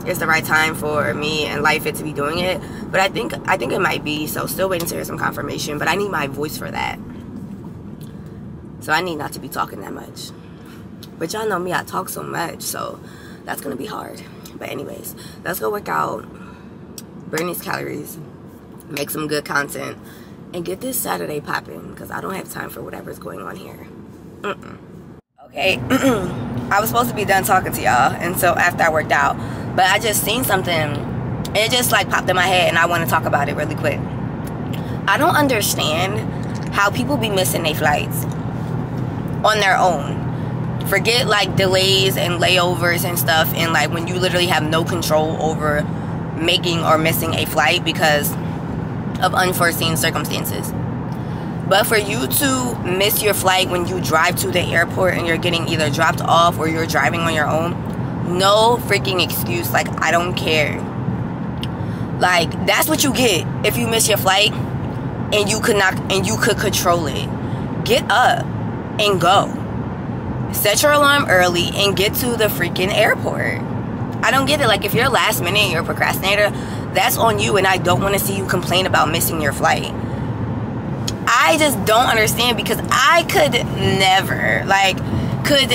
it's the right time for me and Life Fit to be doing it. But I think I think it might be, so still waiting to hear some confirmation. But I need my voice for that. So I need not to be talking that much. But y'all know me, I talk so much, so that's going to be hard. But anyways, let's go work out. Burn these calories, make some good content, and get this Saturday popping because I don't have time for whatever's going on here. Mm-mm. Okay, I was supposed to be done talking to y'all until after I worked out, but I just seen something. It just, like, popped in my head, and I want to talk about it really quick. I don't understand how people be missing their flights on their own. Forget, like, delays and layovers and stuff, and, like, when you literally have no control over making or missing a flight because of unforeseen circumstances. But for you to miss your flight when you drive to the airport and you're getting either dropped off or you're driving on your own, no freaking excuse. Like, I don't care. Like, that's what you get if you miss your flight and you could not and you could control it. Get up and go. Set your alarm early and get to the freaking airport. I don't get it. Like, if you're last minute and you're a procrastinator, that's on you, and I don't want to see you complain about missing your flight. I just don't understand, because I could never, like, could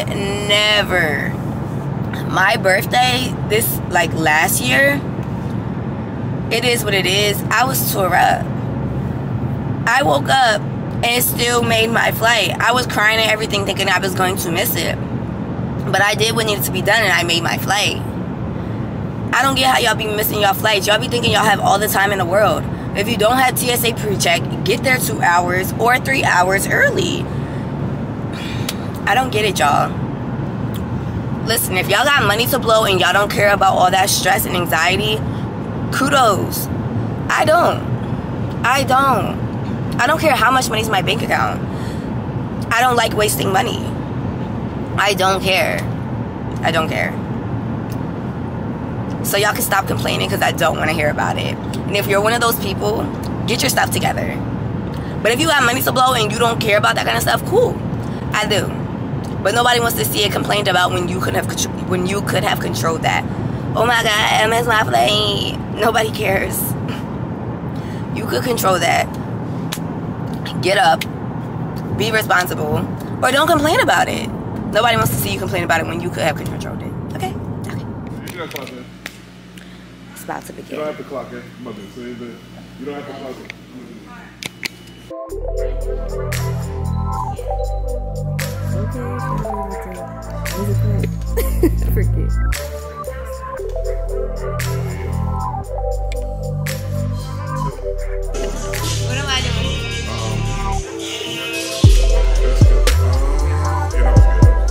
never. My birthday this, like, last year, it is what it is. I was tore up. I woke up and still made my flight. I was crying and everything, thinking I was going to miss it. But I did what needed to be done, and I made my flight. I don't get how y'all be missing y'all flights. Y'all be thinking y'all have all the time in the world. If you don't have T S A pre-check, get there two hours or three hours early. I don't get it, y'all. Listen, if y'all got money to blow and y'all don't care about all that stress and anxiety, kudos. I don't. I don't. I don't care how much money's in my bank account. I don't like wasting money. I don't care. I don't care. So y'all can stop complaining, because I don't want to hear about it. And if you're one of those people, get your stuff together. But if you got money to blow and you don't care about that kind of stuff, cool. I do. But nobody wants to see it complained about when you could have when you could have controlled that. Oh my God, I missed my plane. Nobody cares. You could control that. Get up. Be responsible. Or don't complain about it. Nobody wants to see you complain about it when you could have controlled it. Okay? Okay. About to begin. You don't have to clock it, mother. So you don't have to clock it. Okay. Forget. What am I doing? Um, that's good. Um, you know.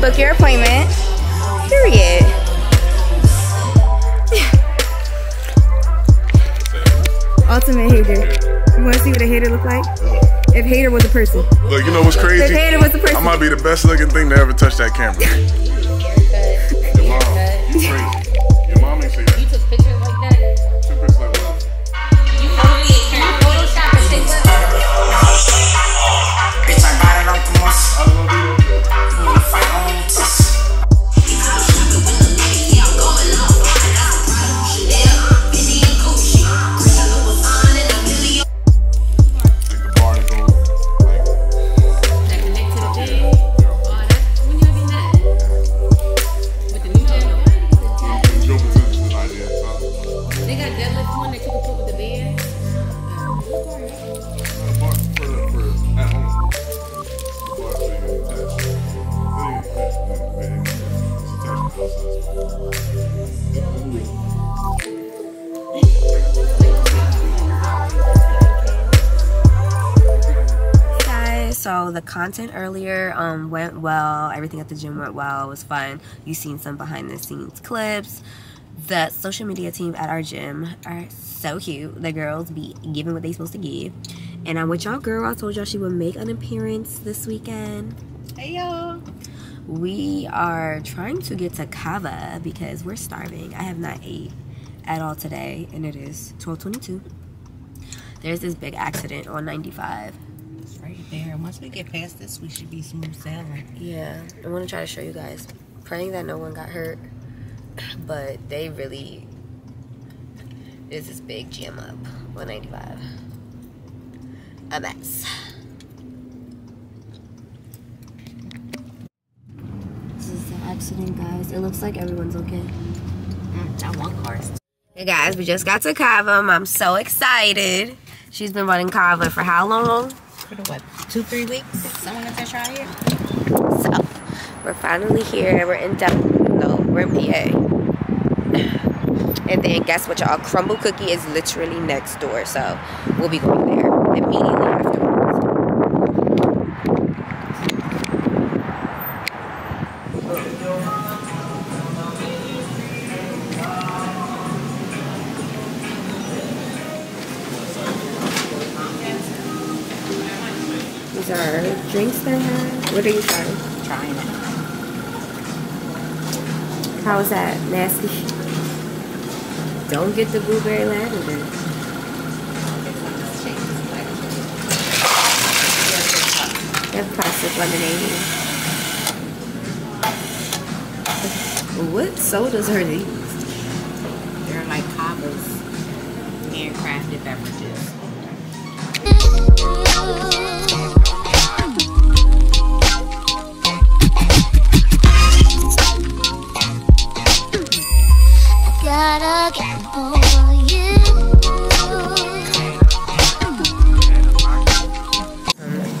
book your appointment, period. Ultimate hater. You wanna see what a hater look like? If hater was a person. Look, you know what's crazy? If hater was a person. I might be the best looking thing to ever touch that camera. Your mom, you crazy. Your mom ain't say that. You took pictures like that? Took pictures like that. You Photoshop and things like that. Bitch, I got it on the most. I love you. I fight on this. So the content earlier um, went well. Everything at the gym went well. It was fun. You've seen some behind the scenes clips. The social media team at our gym are so cute. The girls be giving what they supposed to give. And I'm with y'all girl. I told y'all she would make an appearance this weekend. Hey y'all. We are trying to get to Cava because we're starving. I have not ate at all today. And it is twelve twenty-two. There's this big accident on ninety-five. Right there. Once we get past this, we should be smooth sailing. Yeah, I want to try to show you guys. Praying that no one got hurt, but they really is this big jam up on ninety-five. A mess. This is the accident, guys. It looks like everyone's okay. Mm, that one car's. Hey guys, we just got to Cava. I'm so excited. She's been running Cava for how long? For the what, two, three weeks? Someone got to try here. So, we're finally here. We're in Dublin. No, we're in P A. And then guess what, y'all? Crumbl Cookie is literally next door. So, we'll be going there immediately afterwards. Drinks they have? What are you trying? Trying it. How is that? Nasty? Don't get the blueberry lavender. They have plastic lemonade. What sodas are these? They're like Cava's handcrafted beverages. Gotta get over you.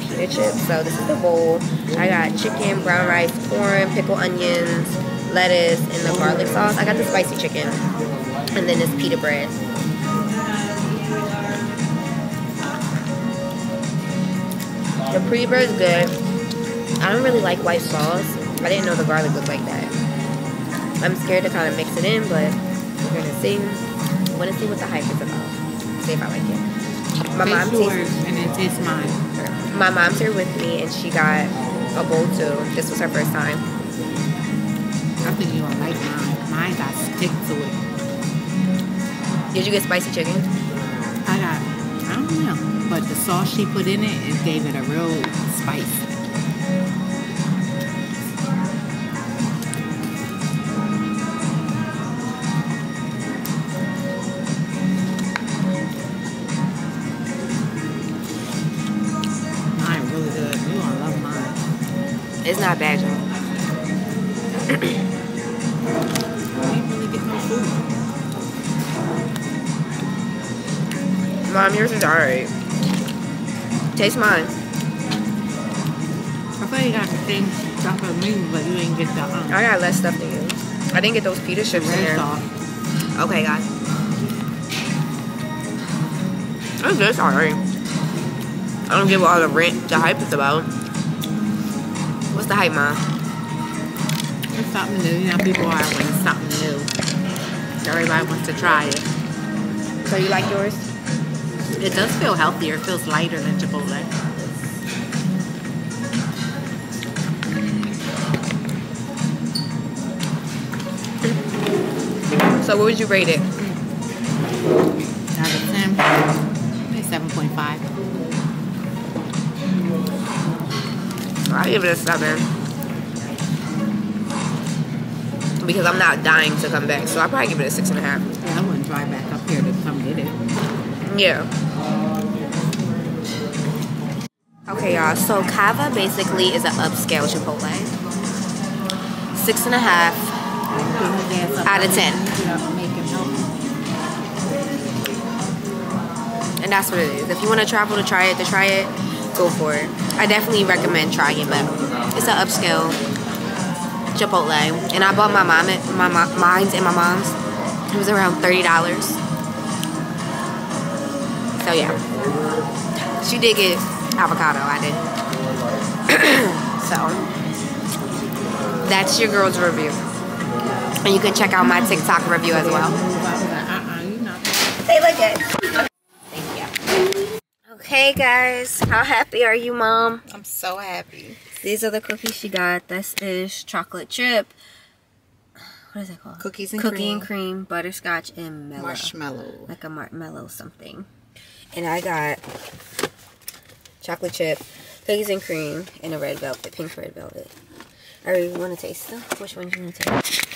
Pita chips. So this is the bowl. I got chicken, brown rice, corn, pickled onions, lettuce, and the garlic sauce. I got the spicy chicken, and then this pita bread. The pita bread is good. I don't really like white sauce. I didn't know the garlic looked like that. I'm scared to kind of mix it in, but. We're gonna see. I wanna see what the hype is about. See if I like it. My mom's here and it tastes mine. My mom's here with me and she got a bowl too. This was her first time. I think you don't like mine. Mine got stick to it. Did you get spicy chicken? I got I don't know. But the sauce she put in it, it gave it a real spice. It's not bad, y'all. Mom, yours is alright. Taste mine. I thought you got the same stuff as me, but you didn't get the. Um, I got less stuff than you. I didn't get those pita chips in there. Off. Okay, guys. It's just alright. I don't give all the rent the hype is about. What's the hype, Mom? and something new. You know, people are wanting something new. So everybody wants to try it. So you like yours? It does feel healthier. It feels lighter than Chipotle. So what would you rate it? out of ten. Maybe seven point five. I give it a seven. Because I'm not dying to come back. So I'll probably give it a six and a half. Yeah, I wouldn't drive back up here to come get it. Yeah. Okay, y'all. So Cava basically is an upscale Chipotle. Six and a half. Out of ten. And that's what it is. If you want to travel to try it, to try it, go for it. I definitely recommend trying it, but it's an upscale Chipotle. And I bought my mom, my mom, mine's and my mom's. It was around thirty dollars. So yeah. She did get avocado, I did. So that's your girl's review. And you can check out my TikTok review as well. They look good. Thank you. Okay, guys. How happy are you, Mom? I'm so happy. These are the cookies she got. This is chocolate chip. What is it called? Cookies and Cookie cream. Cookie and cream, butterscotch, and mellow. Marshmallow. Like a marshmallow something. And I got chocolate chip, cookies and cream, and a red velvet, pink red velvet. I really want to taste them. Which one do you want to taste?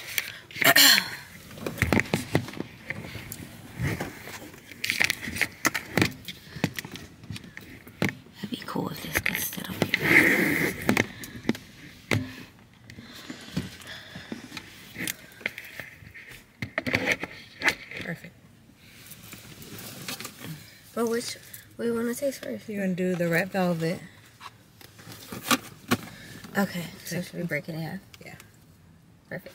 That'd be cool if this could sit up here. Perfect. But which we want to taste first? You're going to do the red velvet. Okay, so should we break it in half? Yeah. Perfect.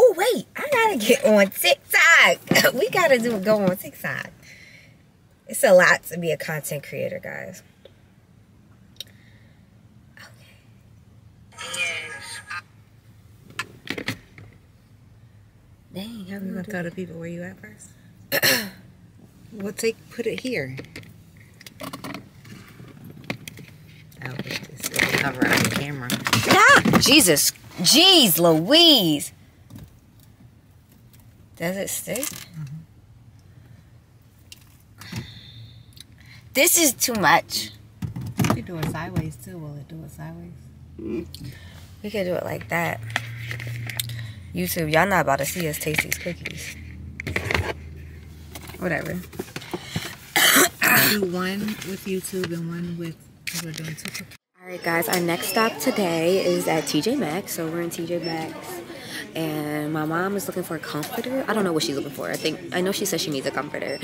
Oh, wait, I gotta get on TikTok. We gotta do go on TikTok. It's a lot to be a content creator, guys. Okay. Dang, how are we gonna tell the people where you at first? We'll take, put it here. I'll put this to cover up the camera. Ah, Jesus. Jeez Louise. Does it stick? Mm-hmm. This is too much. You could do it sideways too. Will it do it sideways? Mm-hmm. We could do it like that. YouTube, y'all not about to see us taste these cookies. Whatever. I'll do one with YouTube and one with, we're doing two cookies. Alright guys, our next stop today is at T J Maxx. So we're in T J Maxx and my mom is looking for a comforter. I don't know what she's looking for. I think I know she says she needs a comforter.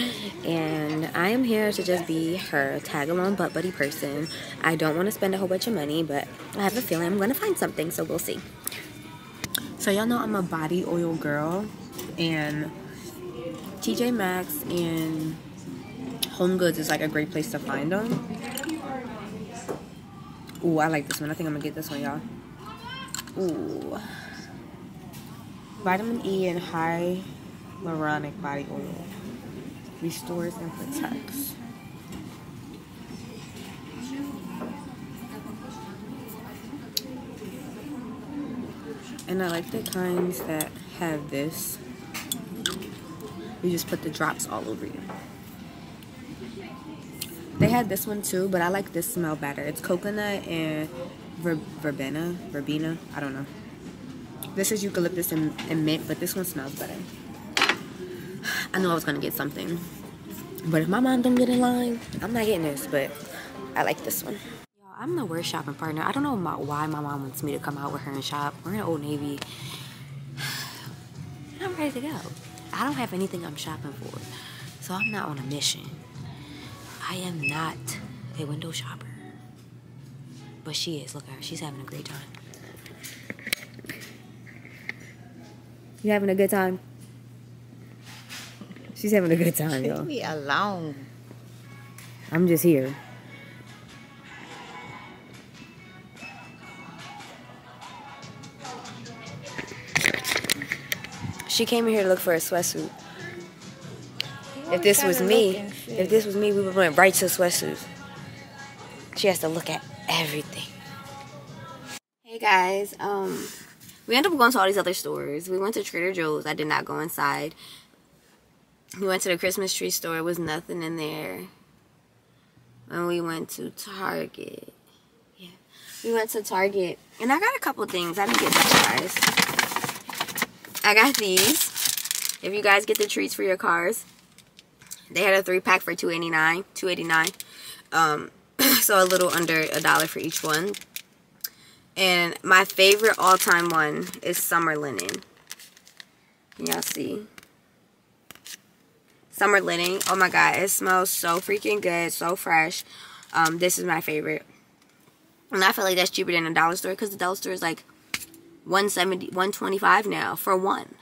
And I am here to just be her tag along butt buddy person. I don't want to spend a whole bunch of money, but I have a feeling I'm gonna find something, so we'll see. So y'all know I'm a body oil girl, and T J Maxx and Home Goods is like a great place to find them. Ooh, I like this one. I think I'm gonna get this one, y'all. Ooh. Vitamin E and hyaluronic body oil. Restores and protects. And I like the kinds that have this. You just put the drops all over you. They had this one too, but I like this smell better. It's coconut and ver verbena, verbena, I don't know. This is eucalyptus and, and mint, but this one smells better. I knew I was gonna get something, but if my mom don't get in line, I'm not getting this, but I like this one. I'm the worst shopping partner. I don't know why my mom wants me to come out with her and shop. We're in Old Navy. I'm ready to go. I don't have anything I'm shopping for, so I'm not on a mission. I am not a window shopper, but she is. Look at her. She's having a great time. You having a good time? She's having a good time, y'all. Leave me alone. I'm just here. She came in here to look for a sweatsuit. If this was me, if this was me, we would went right to sweatsuits. She has to look at everything. Hey guys, um, we ended up going to all these other stores. We went to Trader Joe's. I did not go inside. We went to the Christmas tree store. There was nothing in there. And we went to Target. Yeah, we went to Target, and I got a couple things. I didn't get much, guys. I got these. If you guys get the treats for your cars, they had a three pack for two eighty-nine, two eighty-nine. Um, so a little under a dollar for each one. And my favorite all-time one is Summer Linen. Y'all see? Summer Linen. Oh my god, it smells so freaking good, so fresh. Um, this is my favorite. And I feel like that's cheaper than a dollar store, because the dollar store is like one seventy, one twenty-five now for one.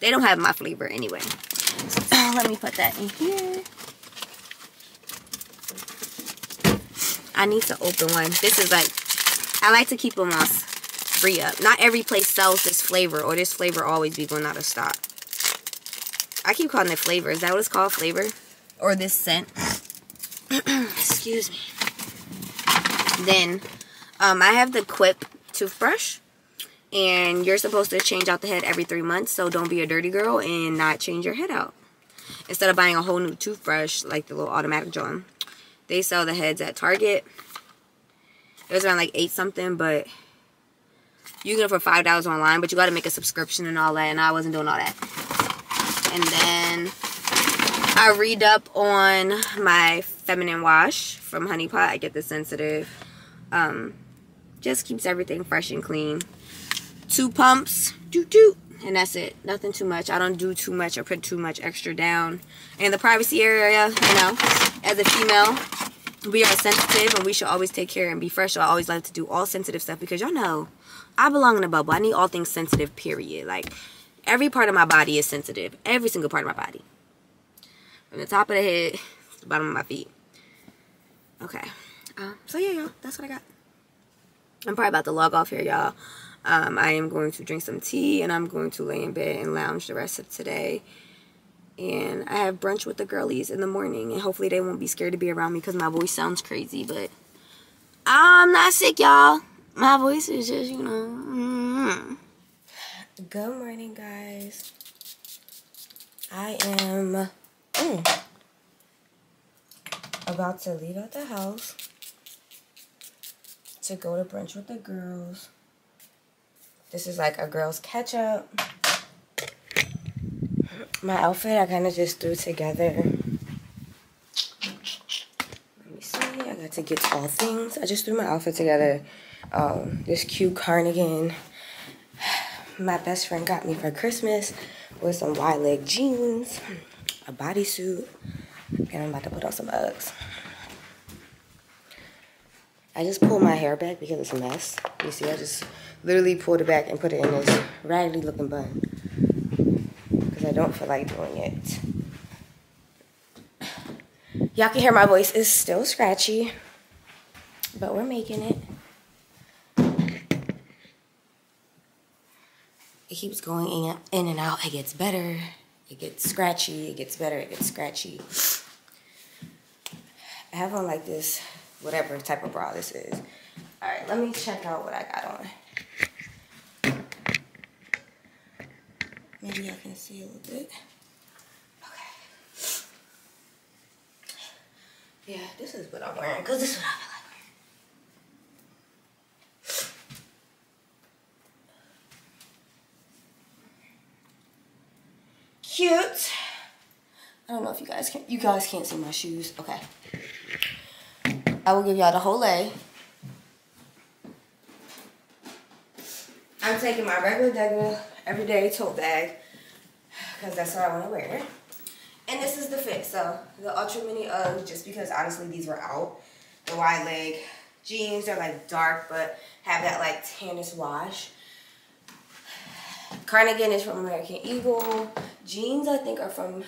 They don't have my flavor anyway. So let me put that in here. I need to open one. This is like, I like to keep them all free up. Not every place sells this flavor, or this flavor always be going out of stock. I keep calling it flavor. Is that what it's called? Flavor? Or this scent? Excuse me. Then, um, I have the Quip toothbrush. And you're supposed to change out the head every three months. So don't be a dirty girl and not change your head out. Instead of buying a whole new toothbrush, like the little automatic John, they sell the heads at Target. It was around like eight something, but you can get it for five dollars online, but you gotta make a subscription and all that, and I wasn't doing all that. And then I read up on my feminine wash from Honeypot. I get the sensitive. Um, just keeps everything fresh and clean. Two pumps, doo doo, and that's it. Nothing too much. I don't do too much or put too much extra down. And the privacy area, you know, as a female, we are sensitive, and we should always take care and be fresh. So I always like to do all sensitive stuff, because y'all know I belong in a bubble. I need all things sensitive, period. Like, every part of my body is sensitive. Every single part of my body. From the top of the head to the bottom of my feet. Okay. Um, so, yeah, y'all. That's what I got. I'm probably about to log off here, y'all. Um, I am going to drink some tea, and I'm going to lay in bed and lounge the rest of today. And I have brunch with the girlies in the morning, and hopefully they won't be scared to be around me, because my voice sounds crazy, but I'm not sick, y'all. My voice is just, you know. Mm-hmm. Good morning, guys. I am mm, about to leave out the house to go to brunch with the girls. This is like a girl's catch-up. My outfit I kind of just threw together. Let me see. I got to get all things. I just threw my outfit together. Um, this cute cardigan my best friend got me for Christmas, with some wide-leg jeans, a bodysuit, and I'm about to put on some Uggs. I just pulled my hair back because it's a mess. You see, I just literally pulled it back and put it in this raggedy-looking bun, because I don't feel like doing it. Y'all can hear my voice is still scratchy, but we're making it. It keeps going in and out. It gets better. It gets scratchy. It gets better. It gets scratchy. I have on like this, whatever type of bra this is. All right, let me check out what I got on. Maybe I can see a little bit. Okay. Yeah, this is what I'm wearing, because this is what I feel like wearing. Cute. I don't know if you guys can, you guys can't see my shoes. Okay. I will give y'all the whole lay. I'm taking my regular degular everyday tote bag, because that's what I want to wear. And this is the fit. So the ultra mini Uggs, just because honestly these were out. The wide leg jeans, they're like dark but have that like tannish wash. Cardigan is from American Eagle. Jeans I think are from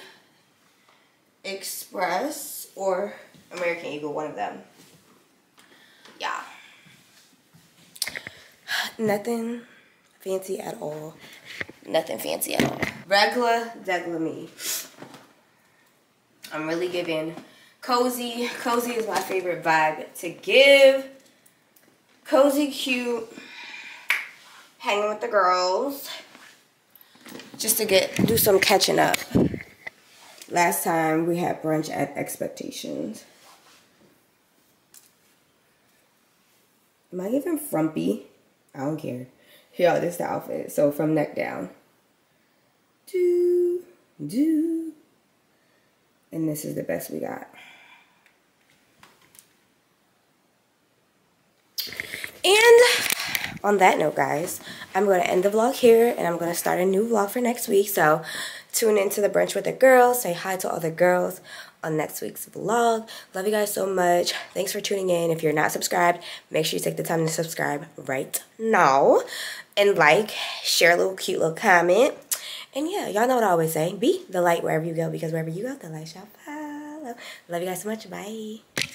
Express or American Eagle, one of them. Yeah. Nothing fancy at all. Nothing fancy at all. Regular, Degla me. I'm really giving cozy. Cozy is my favorite vibe to give. Cozy, cute, hanging with the girls. Just to get do some catching up. Last time we had brunch at Expectations. Am I giving frumpy? I don't care. Y'all, this is the outfit. So from neck down. Do, do. And this is the best we got. And on that note, guys, I'm going to end the vlog here. And I'm going to start a new vlog for next week. So tune into the brunch with the girls. Say hi to all the girls on next week's vlog. Love you guys so much. Thanks for tuning in. If you're not subscribed, make sure you take the time to subscribe right now. And like, share a little cute little comment. And yeah, y'all know what I always say. Be the light wherever you go, because wherever you go, the light shall follow. Love you guys so much. Bye.